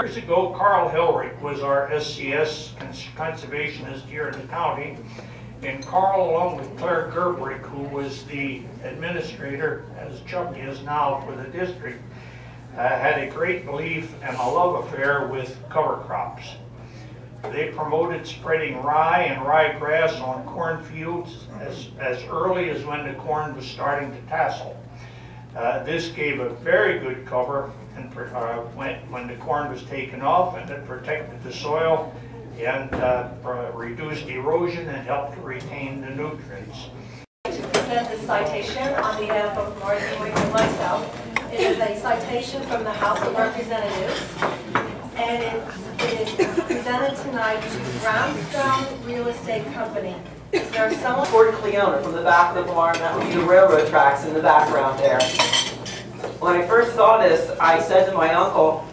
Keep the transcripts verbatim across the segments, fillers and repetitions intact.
Years ago, Carl Hillrich was our S C S conservationist here in the county, and Carl, along with Claire Gerberich, who was the administrator, as Chuck is now, for the district, uh, had a great belief and a love affair with cover crops. They promoted spreading rye and ryegrass on cornfields as, as early as when the corn was starting to tassel. Uh, this gave a very good cover and, uh, when, when the corn was taken off, and it protected the soil and uh, reduced erosion and helped retain the nutrients. To present this citation on behalf of Martin Wigg and myself, it is a citation from the House of Representatives, and it, it is presented tonight to Brownstone Real Estate Company. Is there someone? Port Cleona, from the back of the barn, that would be the railroad tracks in the background there. When I first saw this, I said to my uncle,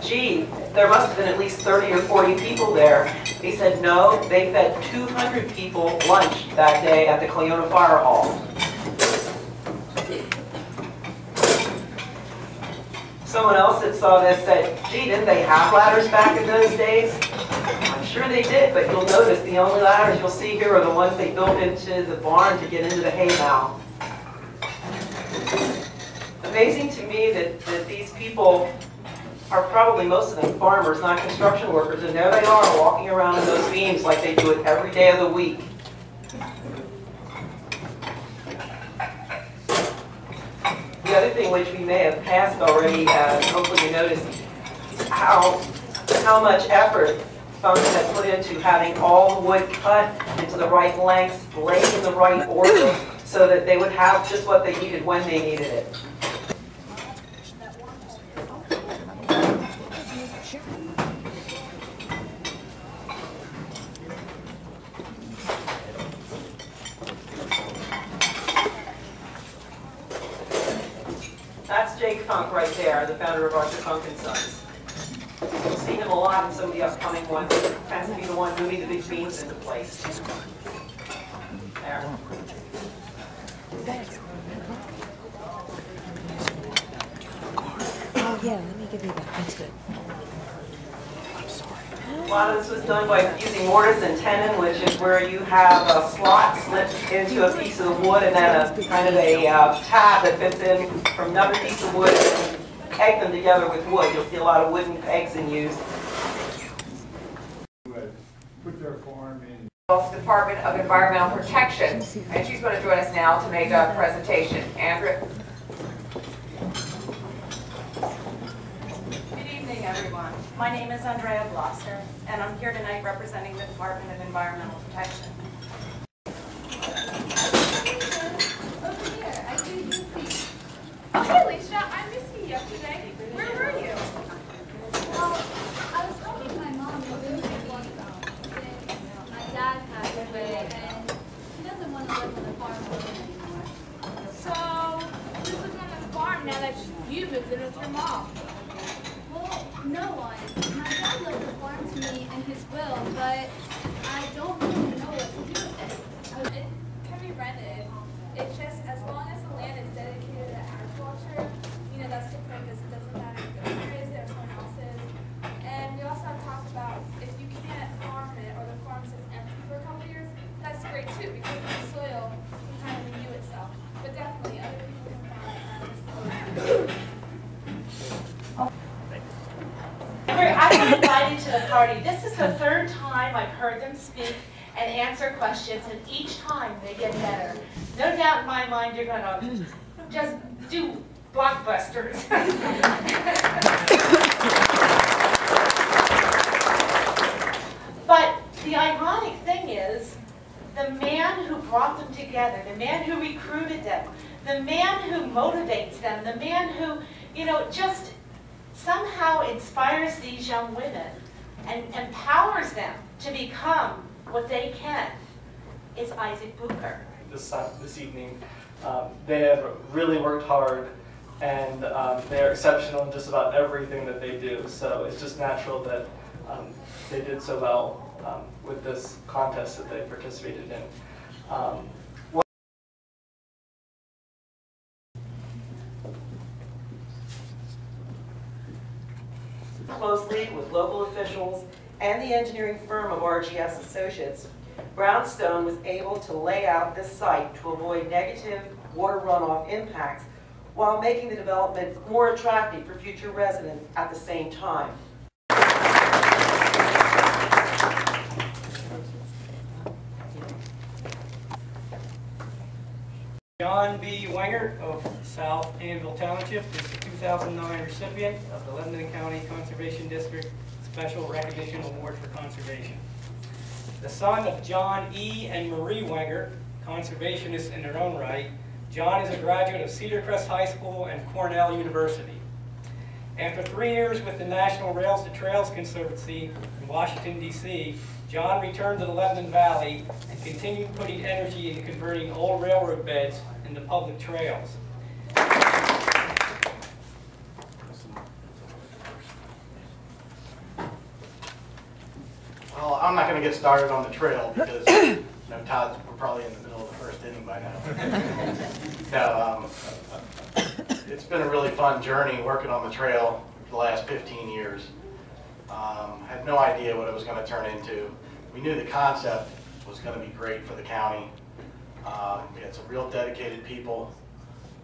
gee, there must have been at least thirty or forty people there. He said, no, they fed two hundred people lunch that day at the Cleona Fire Hall. Someone else that saw this said, gee, didn't they have ladders back in those days? I'm sure they did, but you'll notice the only ladders you'll see here are the ones they built into the barn to get into the hay mow. Amazing to me that, that these people are probably, most of them, farmers, not construction workers, and there they are walking around in those beams like they do it every day of the week. The other thing, which we may have passed already, uh, hopefully you noticed how, how much effort Funck has put into having all the wood cut into the right lengths, laid in the right order, so that they would have just what they needed when they needed it. Funck right there, the founder of Arthur Funck and Sons. You'll see him a lot in some of the upcoming ones. Has to be the one moving the big beams into place. There. Oh yeah, let me give you that. That's good. I'm sorry. A lot of this was done by using mortise and tenon, which is where you have a slot slipped into a piece of the wood and then a kind of a uh, tab that fits in from another piece of wood, and peg them together with wood. You'll see a lot of wooden pegs in use. Put their farm in. Department of Environmental Protection, and she's going to join us now to make a presentation. Andrea. Good evening, everyone. My name is Andrea Glosser, and I'm here tonight representing the Department of Environmental Protection. Hi, Alicia. I missed you yesterday. Where were you? Well, I was talking to my mom a little bit long ago. My dad passed away, and he doesn't want to live on the farm anymore. So, who's living on the farm now that you moved in with your mom? Well, no one. My dad left the farm to me in his will, but I don't really know what to do with it. It can be rented. It's just as long as the land is dedicated to agriculture, you know, that's different because it doesn't matter if the owner is or someone else is. And we also have talked about if you can't farm it or the farm sits empty for a couple of years, that's great too, because the soil can kind of renew itself. But definitely other people can farm it. I've been invited to the party. This is the third time I've heard them speak and answer questions, and each time they get better. No doubt in my mind you're going to just do blockbusters. But the ironic thing is, the man who brought them together, the man who recruited them, the man who motivates them, the man who, you know, just somehow inspires these young women and empowers them to become what they can, is Isaac Bucher. This, uh, this evening. Um, they have really worked hard, and um, they are exceptional in just about everything that they do, so it's just natural that um, they did so well um, with this contest that they participated in. Um, closely with local officials and the engineering firm of R G S Associates, Brownstone was able to lay out this site to avoid negative water runoff impacts while making the development more attractive for future residents at the same time. John B. Wengert of South Anvil Township is the two thousand nine recipient of the Lebanon County Conservation District Special Recognition Award for Conservation. The son of John E. and Marie Wengert, conservationists in their own right, John is a graduate of Cedar Crest High School and Cornell University. After three years with the National Rails to Trails Conservancy in Washington, D C, John returned to the Lebanon Valley and continued putting energy into converting old railroad beds into public trails. Well, I'm not going to get started on the trail because, you know, Todd, we're probably in the middle of the first inning by now. So, um, it's been a really fun journey working on the trail for the last fifteen years. Um, I had no idea what it was going to turn into. We knew the concept was going to be great for the county. Uh, we had some real dedicated people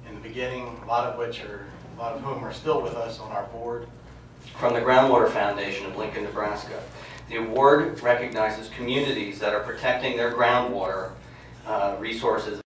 in the beginning, a lot of which are, a lot of whom are still with us on our board. From the Groundwater Foundation of Lincoln, Nebraska. The award recognizes communities that are protecting their groundwater uh, resources